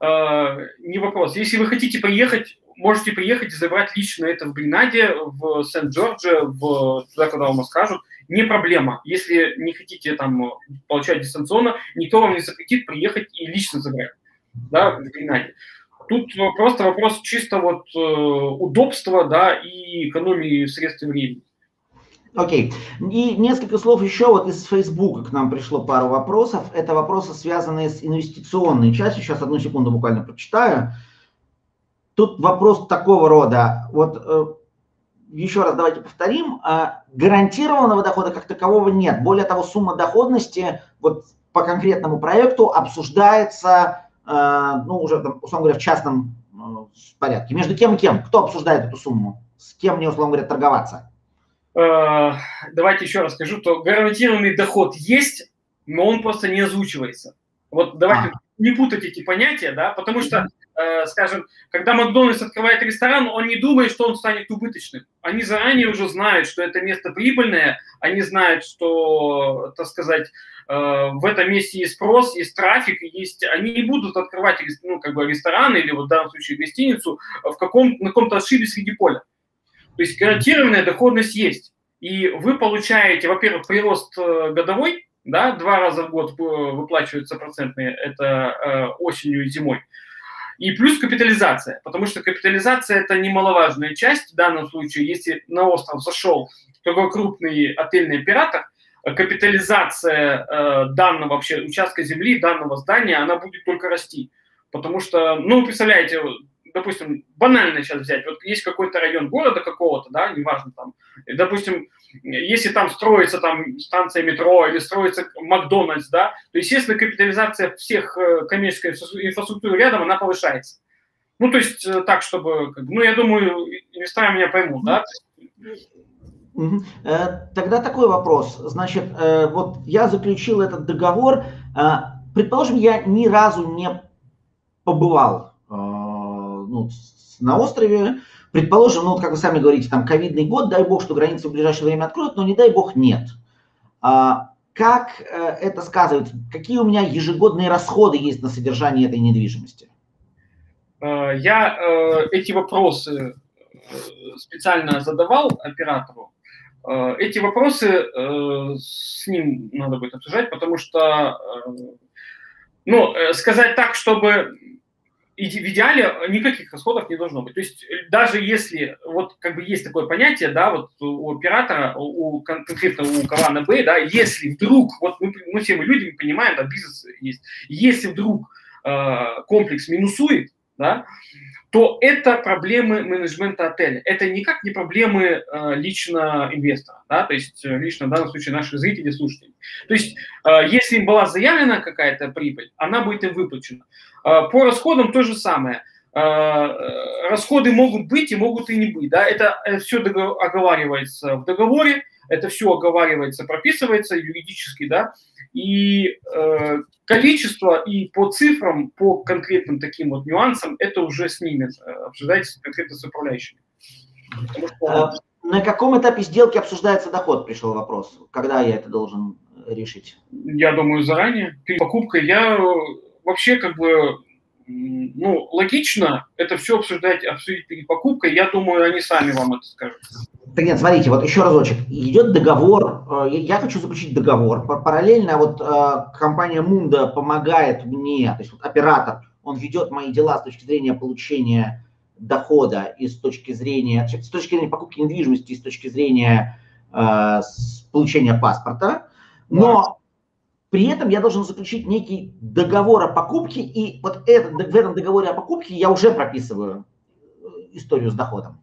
Не вопрос. Если вы хотите приехать, можете приехать и забрать лично это в Гренаде, в Сент-Джордже, туда, куда вам скажут. Не проблема. Если не хотите там получать дистанционно, никто вам не запретит приехать и лично забрать, да, в Гренаде. Тут просто вопрос чисто вот удобства, да, и экономии средств и времени. Окей. И несколько слов еще вот из Фейсбука к нам пришло пару вопросов. Это вопросы, связанные с инвестиционной частью. Сейчас одну секунду буквально прочитаю. Тут вопрос такого рода. Вот еще раз давайте повторим. Гарантированного дохода как такового нет. Более того, сумма доходности вот по конкретному проекту обсуждается, ну, уже, условно говоря, в частном порядке. Между кем и кем? Кто обсуждает эту сумму? С кем мне, условно говоря, торговаться? Давайте еще раз скажу, что гарантированный доход есть, но он просто не озвучивается. Вот давайте не путать эти понятия, да, потому что, скажем, когда Макдональдс открывает ресторан, он не думает, что он станет убыточным. Они заранее уже знают, что это место прибыльное, они знают, что, так сказать, в этом месте есть спрос, есть трафик, есть... Они не будут открывать, ну, как бы ресторан или вот в данном случае гостиницу в каком-то, на каком-то отшибе среди поля. То есть гарантированная доходность есть. И вы получаете, во-первых, прирост годовой, да, 2 раза в год выплачиваются процентные, это осенью и зимой. И плюс капитализация, потому что капитализация – это немаловажная часть. В данном случае, если на остров зашел такой крупный отельный оператор, капитализация данного вообще участка земли, данного здания, она будет только расти. Потому что, ну, представляете, допустим, банально сейчас взять, вот есть какой-то район города какого-то, да, неважно там, допустим, если там строится там станция метро или строится Макдональдс, да, то, естественно, капитализация всех коммерческой инфраструктуры рядом, она повышается. Ну, то есть так, чтобы, ну, я думаю, инвесторы меня поймут, да. Тогда такой вопрос, значит, вот я заключил этот договор, предположим, я ни разу не побывал на острове, предположим, ну, как вы сами говорите, там ковидный год, дай бог, что границы в ближайшее время откроют, но не дай бог нет. Как это сказывается? Какие у меня ежегодные расходы есть на содержание этой недвижимости? Я эти вопросы специально задавал оператору. Эти вопросы с ним надо будет обсуждать, потому что, ну, сказать так, чтобы... И в идеале никаких расходов не должно быть. То есть даже если, вот как бы есть такое понятие, да, вот у оператора, конкретно у Kawana Bay, да, если вдруг, вот мы все мы люди, мы понимаем, да, бизнес есть, если вдруг комплекс минусует, да, то это проблемы менеджмента отеля. Это никак не проблемы лично инвестора, да, то есть лично в данном случае наши зрители, слушатели. То есть если им была заявлена какая-то прибыль, она будет им выплачена. По расходам то же самое. Расходы могут быть и могут и не быть, да, это все оговаривается в договоре, это все оговаривается, прописывается юридически, да, и количество и по цифрам, по конкретным таким вот нюансам, это уже с ними обсуждается конкретно с управляющими. Потому что... На каком этапе сделки обсуждается доход, пришел вопрос, когда я это должен решить? Я думаю, заранее. Перед покупкой я вообще как бы, ну, логично это все обсудить перед покупкой, я думаю, они сами вам это скажут. Так нет, смотрите, вот еще разочек. Идет договор, я хочу заключить договор. Параллельно вот компания Mundo помогает мне, то есть вот оператор, он ведет мои дела с точки зрения получения дохода и с точки зрения покупки недвижимости, и с точки зрения получения паспорта, но... При этом я должен заключить некий договор о покупке, и вот в этом договоре о покупке я уже прописываю историю с доходом.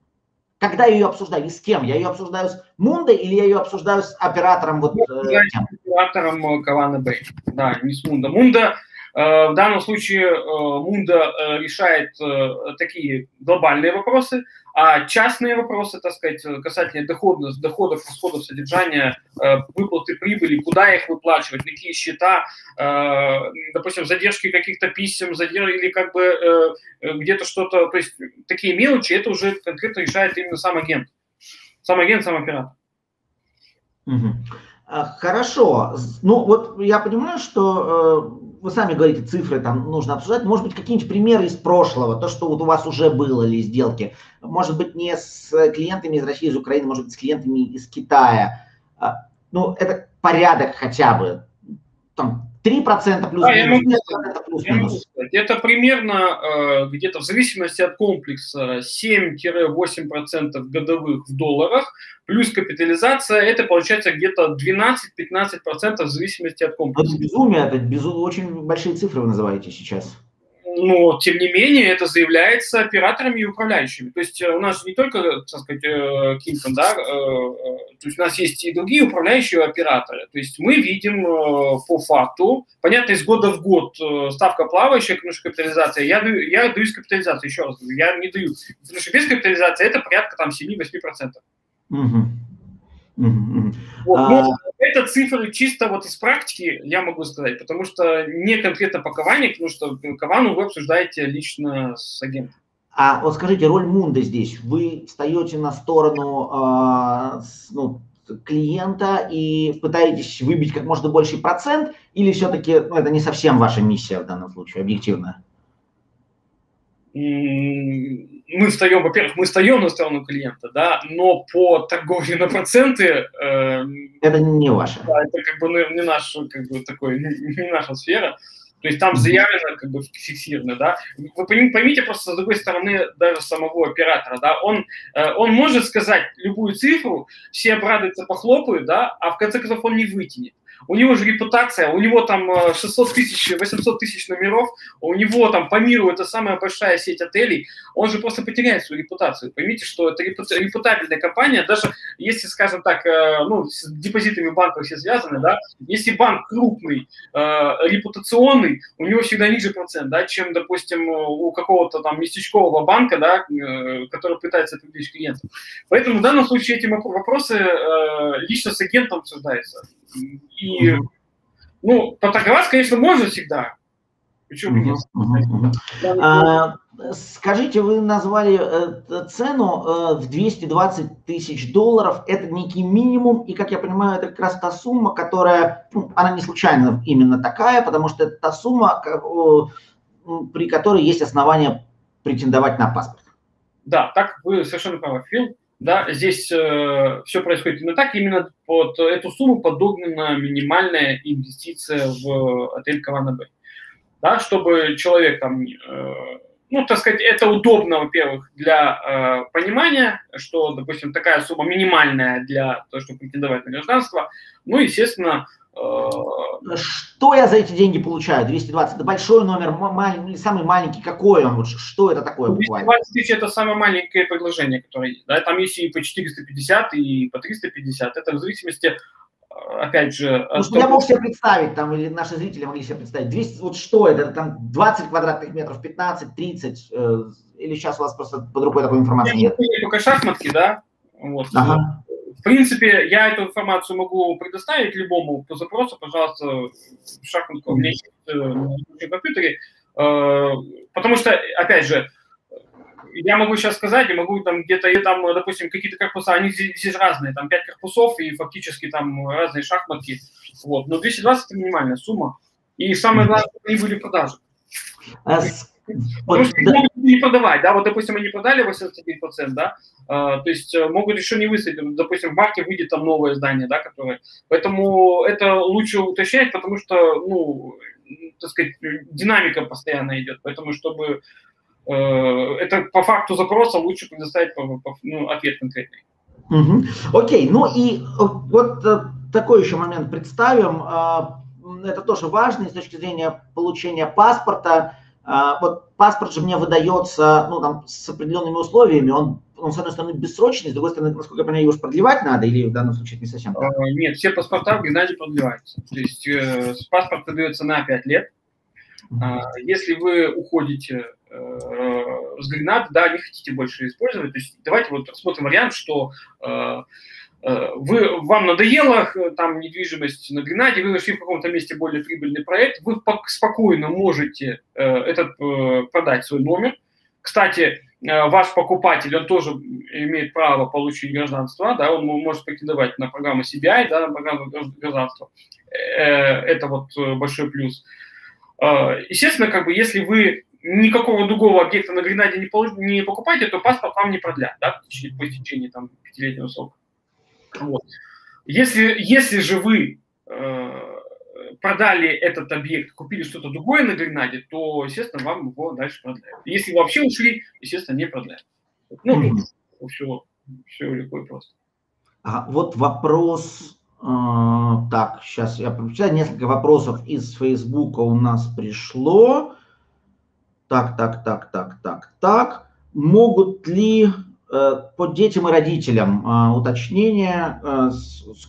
Когда я ее обсуждаю и с кем? Я ее обсуждаю с Mundo или я ее обсуждаю с оператором? Вот, с оператором Kawana Bay, да, не с Mundo. Mundo, в данном случае Mundo решает такие глобальные вопросы, а частные вопросы, так сказать, касательно доходов, расходов, содержания, выплаты прибыли, куда их выплачивать, какие счета, допустим, задержки каких-то писем, или как бы где-то что-то, то есть такие мелочи, это уже конкретно решает именно сам агент, сам оператор. Угу. Хорошо. Ну вот я понимаю, что вы сами говорите, цифры там нужно обсуждать. Может быть, какие-нибудь примеры из прошлого, то, что вот у вас уже было или сделки. Может быть, не с клиентами из России, из Украины, может быть, с клиентами из Китая. Ну, это порядок хотя бы. Там 3% плюс, минус. Это примерно где-то в зависимости от комплекса 7-8% годовых в долларах, плюс капитализация, это получается где-то 12-15% в зависимости от комплекса. Это безумие, очень большие цифры вы называете сейчас. Но, тем не менее, это заявляется операторами и управляющими. То есть у нас не только, так сказать, Kimpton, да, то есть у нас есть и другие управляющие операторы. То есть мы видим по факту, понятно, из года в год ставка плавающая, потому что капитализация, я даю с капитализацией, еще раз, я не даю, потому что без капитализации это порядка там 7-8%. Вот, это цифры чисто вот из практики, я могу сказать, потому что не конкретно по Каване, потому что Кавану вы обсуждаете лично с агентом. А вот скажите, роль Мунда здесь. Вы встаете на сторону клиента и пытаетесь выбить как можно больший процент, или все-таки это не совсем ваша миссия в данном случае, объективно? Мы встаем, во-первых, мы встаем на сторону клиента, да, но по торговле на проценты... это не ваше. Да, это как бы, ну, не наша сфера. То есть там заявлено как бы фиксировано, да. Вы поймите просто с другой стороны даже самого оператора, да. Он может сказать любую цифру, все обрадуются, похлопают, да, а в конце концов он не вытянет. У него же репутация, у него там 600 тысяч, 800 тысяч номеров, у него там по миру это самая большая сеть отелей, он же просто потеряет свою репутацию. Поймите, что это репутабельная компания, даже если, скажем так, ну, с депозитами банков все связаны, да, если банк крупный, репутационный, у него всегда ниже процент, да, чем, допустим, у какого-то там местечкового банка, да, который пытается привлечь клиентов. Поэтому в данном случае эти вопросы лично с агентом обсуждаются. И, ну, поторговаться, конечно, можно всегда. Почему нет? Скажите, вы назвали цену в 220 тысяч долларов. Это некий минимум, и, как я понимаю, это как раз та сумма, которая, ну, она не случайно именно такая, потому что это та сумма, при которой есть основания претендовать на паспорт. Да, так вы совершенно правы, Фил. Да, здесь все происходит именно так, именно под эту сумму подогнана минимальная инвестиция в отель Kawana Bay. Да, чтобы человек там, ну, так сказать, это удобно, во-первых, для понимания, что, допустим, такая сумма минимальная для того, чтобы претендовать на гражданство, ну, естественно... Что я за эти деньги получаю? 220, это большой номер, самый маленький, какой он? Что это такое буквально? 220 тысяч – это самое маленькое предложение, которое есть. Да? Там есть и по 450, и по 350. Это в зависимости, опять же… Ну, что я мог себе представить, там, или наши зрители могли себе представить, 200, вот что это, там 20 квадратных метров, 15, 30, или сейчас у вас просто под рукой такой информации нет? Только шахматки, да? Вот. Ага. В принципе, я эту информацию могу предоставить любому по запросу, пожалуйста, шахматку в компьютере, потому что, опять же, я могу сейчас сказать, я могу там где-то, там, допустим, какие-то корпуса, они здесь разные, там 5 корпусов и фактически там разные шахматки, вот, но 220 – это минимальная сумма, и самое главное, они были продажи. Потому что они могут не продавать, да, вот, допустим, они продали 81%, да, то есть могут еще не высадить, допустим, в марте выйдет там новое здание, да, которое, поэтому это лучше уточнять, потому что, ну, так сказать, динамика постоянно идет, поэтому, чтобы это по факту запроса лучше предоставить ответ конкретный. Окей, ну и вот такой еще момент представим, это тоже важно с точки зрения получения паспорта. Вот паспорт же мне выдается, ну, там, с определенными условиями, он, с одной стороны, бессрочный, с другой стороны, насколько я понимаю, его же продлевать надо, или в данном случае не совсем так? Нет, все паспорта в Гренаде продлеваются. То есть паспорт выдается на 5 лет. Если вы уходите с Гренады, да, не хотите больше использовать, то есть давайте вот рассмотрим вариант, что... вам надоело там недвижимость на Гренаде, вы нашли в каком-то месте более прибыльный проект, вы спокойно можете продать свой номер. Кстати, ваш покупатель, он тоже имеет право получить гражданство, да, он может претендовать на программу CBI, да, на программу гражданства. Это вот большой плюс. Естественно, как бы, если вы никакого другого объекта на Гренаде не покупаете, то паспорт вам не продлят, да, по истечении там пятилетнего срока. Вот. Если же вы продали этот объект, купили что-то другое на Гренаде, то, естественно, вам его дальше продляют. Если вообще ушли, естественно, не продляют. Ну, все легко и просто. А вот вопрос... Так, сейчас я прочитаю. Несколько вопросов из Фейсбука у нас пришло. Так. Могут ли по детям и родителям уточнение,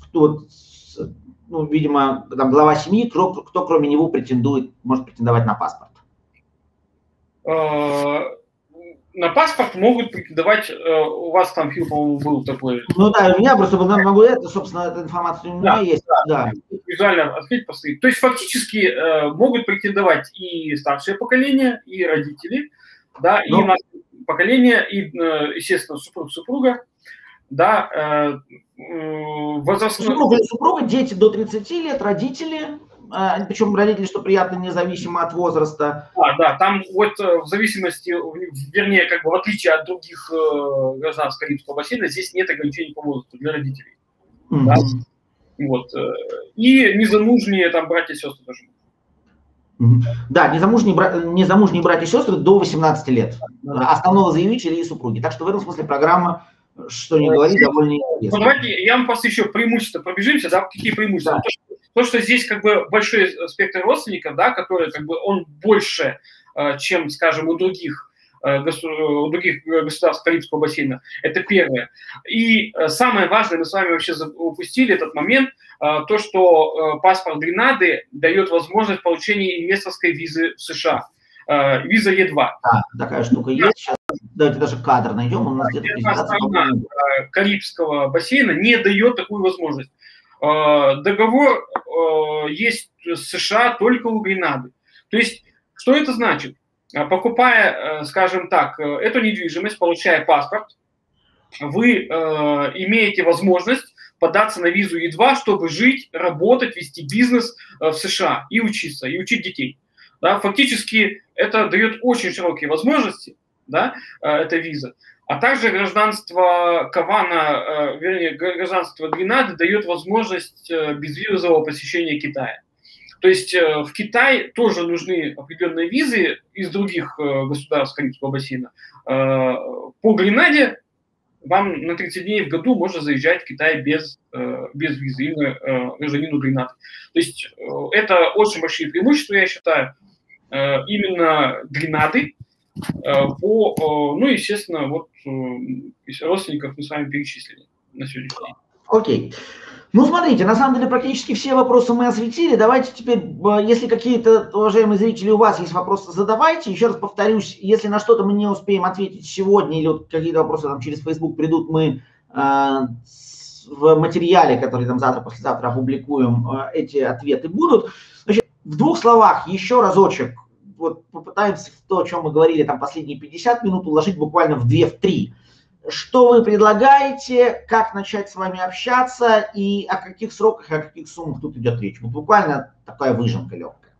кто... Ну, видимо, там глава семьи, кто кроме него претендует, может претендовать на паспорт? На паспорт могут претендовать, у вас там, Фил, по-моему, был такой... Ну да, у меня просто был, могу, это, собственно, эта информация у меня есть. Да. Визуально открыть, посмотреть. То есть фактически могут претендовать и старшее поколение, и родители, да, и младшее поколение, и, естественно, супруг-супруга. Да, возрастной... Супруга, дети до 30 лет, родители, причем родители, что приятно, независимо от возраста. Да, там вот в зависимости, вернее, как бы в отличие от других граждан Карибского бассейна, здесь нет ограничений по возрасту для родителей. Mm-hmm. Да? Вот. И незамужние там братья и сестры тоже. Mm-hmm. Да, незамужние братья и сестры до 18 лет, основного заявителя и супруги. Так что в этом смысле программа... Что не говори, довольно интересно. Ну, давайте я вам просто еще преимущества пробежимся, да, какие преимущества. Да. То, что здесь как бы большой спектр родственников, да, который как бы он больше, чем, скажем, у других государств Карибского бассейна. Это первое. И самое важное, мы с вами вообще упустили этот момент, то, что паспорт Гренады дает возможность получения инвесторской визы в США. Виза Е-2. Да, такая штука есть. Сейчас давайте даже кадр найдем. У нас страна Карибского бассейна не дает такую возможность. Договор есть с США только у Гренады. То есть, что это значит? Покупая, скажем так, эту недвижимость, получая паспорт, вы имеете возможность податься на визу Е-2, чтобы жить, работать, вести бизнес в США и учиться, и учить детей. Да, фактически это дает очень широкие возможности, да, эта виза. А также гражданство Гренады дает возможность безвизового посещения Китая. То есть в Китай тоже нужны определенные визы из других государств Карибского бассейна. По Гренаде вам на 30 дней в году можно заезжать в Китай без визы, именно гражданину Гренады. То есть это очень большие преимущества, я считаю, именно Гренады, ну, естественно, вот родственников мы с вами перечислили на сегодняшний день. Окей. Ну, смотрите, на самом деле практически все вопросы мы осветили. Давайте теперь, если какие-то, уважаемые зрители, у вас есть вопросы, задавайте. Еще раз повторюсь, если на что-то мы не успеем ответить сегодня или вот какие-то вопросы там через Facebook придут, мы в материале, который там завтра, послезавтра опубликуем, эти ответы будут. Значит, в двух словах еще разочек вот попытаемся то, о чем мы говорили там последние 50 минут, уложить буквально в 2-3. Что вы предлагаете, как начать с вами общаться и о каких сроках, о каких суммах тут идет речь? Вот буквально такая выжимка легкая.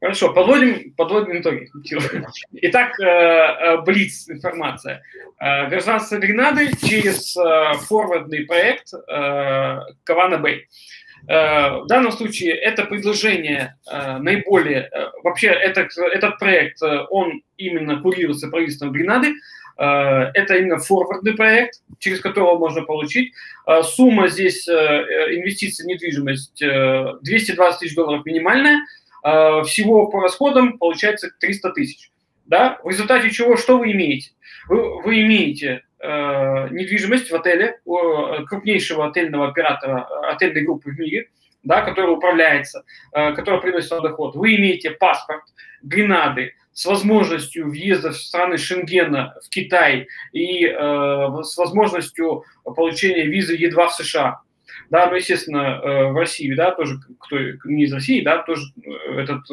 Хорошо, подводим итоги. Итак, блиц информация. Гражданство Гренады через форвардный проект Kawana Bay. В данном случае это предложение наиболее... Вообще этот проект, он именно курируется правительством Гренады. Это именно форвардный проект, через которого можно получить. Сумма здесь инвестиций в недвижимость $220 тысяч минимальная. Всего по расходам получается 300 тысяч. Да? В результате чего, что вы имеете? Вы имеете недвижимость в отеле, крупнейшего отельного оператора, отельной группы в мире, да, которая управляется, которая приносит вам доход. Вы имеете паспорт Гренады с возможностью въезда в страны Шенгена в Китай и с возможностью получения визы Е2 в США. Да, ну, естественно, в России, да, тоже, кто не из России, да, тоже этот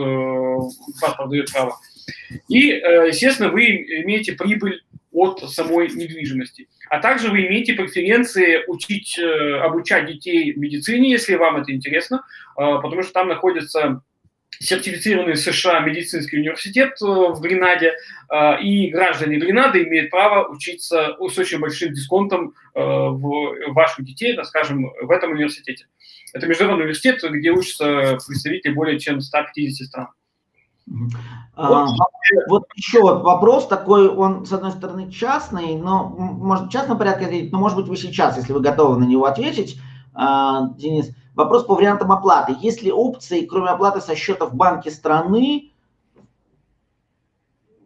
паспорт дает право. И, естественно, вы имеете прибыль от самой недвижимости. А также вы имеете преференции учить, обучать детей в медицине, если вам это интересно, потому что там находится сертифицированный в США медицинский университет в Гренаде, и граждане Гренады имеют право учиться с очень большим дисконтом в ваших детей, скажем, в этом университете. Это международный университет, где учатся представители более чем 150 стран. Вот еще вопрос такой, он, с одной стороны, частный, но, может, в частном порядке ответить, но, может быть, вы сейчас, если вы готовы на него ответить, Денис. Вопрос по вариантам оплаты. Есть ли опции, кроме оплаты со счета в банке страны,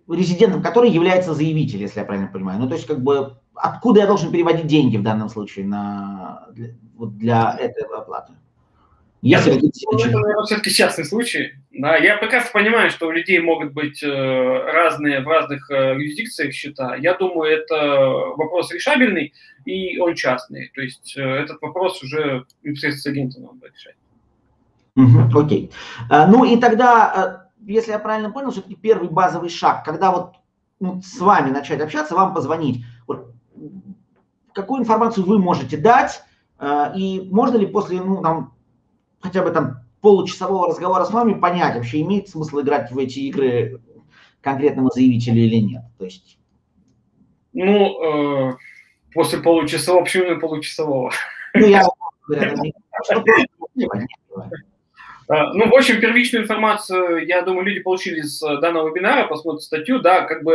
резидентом которой является заявитель, если я правильно понимаю? Ну, то есть, как бы, откуда я должен переводить деньги в данном случае на, для этой оплаты? Я думаю, это все-таки частный случай. Да, я прекрасно понимаю, что у людей могут быть разные в разных юрисдикциях счета. Я думаю, это вопрос решабельный, и он частный. То есть этот вопрос уже непосредственно с агентом надо решать. Окей. Ну и тогда, если я правильно понял, все-таки первый базовый шаг, когда вот с вами начать общаться, вам позвонить, вот, какую информацию вы можете дать, и можно ли после, ну, там, хотя бы там получасового разговора с вами понять, вообще имеет смысл играть в эти игры конкретного заявителя или нет? То есть... Ну, после получасового, почему получасового? Ну, я... Ну, в общем, первичную информацию, я думаю, люди получили с данного вебинара, посмотрят статью, да, как бы,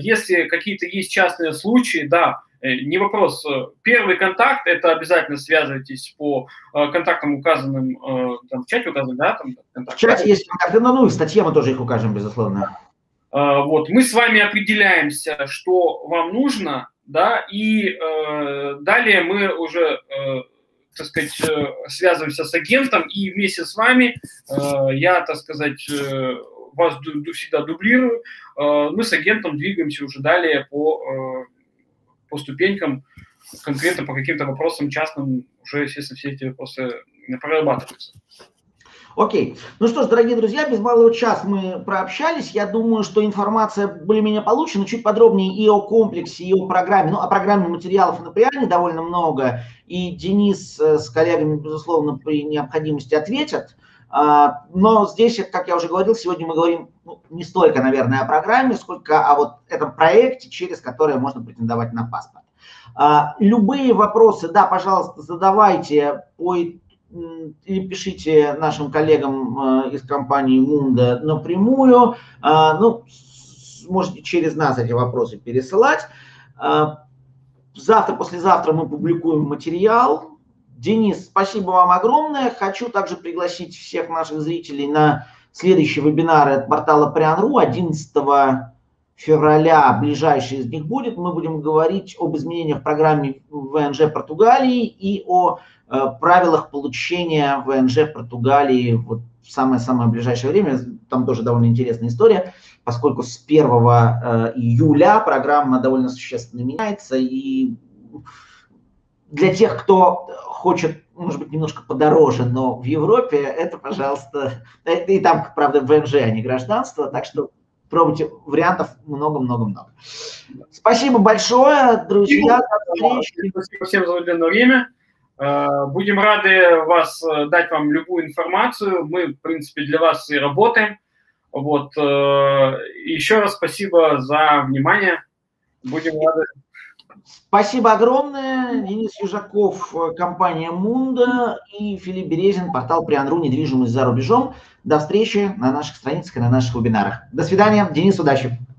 если какие-то есть частные случаи, да, не вопрос. Первый контакт, это обязательно связывайтесь по контактам, указанным, там, в чате указанным, да? Там, контакт, в чате да? Есть контакты, ну и в статье мы тоже их укажем, безусловно. Вот, мы с вами определяемся, что вам нужно, да, и далее мы уже, так сказать, связываемся с агентом, и вместе с вами я, так сказать, вас всегда дублирую, мы с агентом двигаемся уже далее по ступенькам, конкретно по каким-то вопросам частным, уже, естественно, все эти вопросы прорабатываются. Окей. Ну что ж, дорогие друзья, без малого час мы прообщались. Я думаю, что информация более-менее получена. Чуть подробнее и о комплексе, и о программе. Ну, о программе материалов на Приане довольно много. И Денис с коллегами, безусловно, при необходимости ответят. Но здесь, как я уже говорил, сегодня мы говорим не столько, наверное, о программе, сколько о вот этом проекте, через который можно претендовать на паспорт. Любые вопросы, да, пожалуйста, задавайте или пишите нашим коллегам из компании Mundo напрямую. Ну, можете через нас эти вопросы пересылать. Завтра, послезавтра мы публикуем материал. Денис, спасибо вам огромное. Хочу также пригласить всех наших зрителей на следующий вебинар от портала Приан.ру. 11 февраля ближайший из них будет. Мы будем говорить об изменениях в программе ВНЖ Португалии и о правилах получения ВНЖ Португалии вот в самое-самое ближайшее время. Там тоже довольно интересная история, поскольку с 1 июля программа довольно существенно меняется, и... Для тех, кто хочет, может быть, немножко подороже, но в Европе, это, пожалуйста, и там, правда, ВНЖ, а не гражданство, так что пробуйте, вариантов много-много-много. Спасибо большое, друзья. Спасибо всем за уделенное время. Будем рады дать вам любую информацию. Мы, в принципе, для вас и работаем. Вот. Еще раз спасибо за внимание. Будем рады. Спасибо огромное. Денис Южаков, компания Mundo, и Филипп Березин, портал Приан.ру, недвижимость за рубежом. До встречи на наших страницах и на наших вебинарах. До свидания. Денис, удачи.